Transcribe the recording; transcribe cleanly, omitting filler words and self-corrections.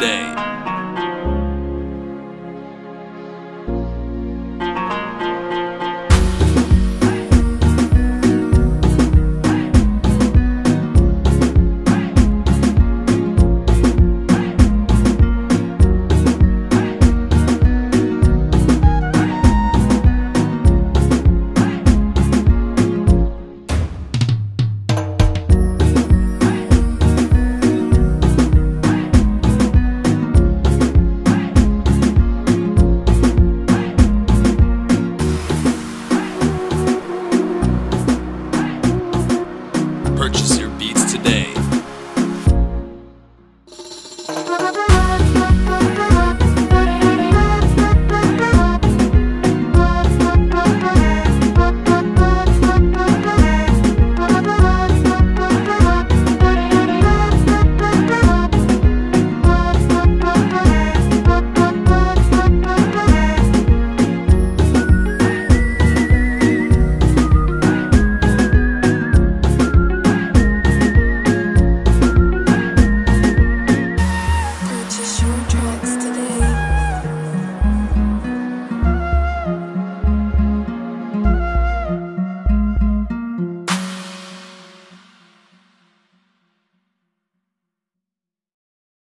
today.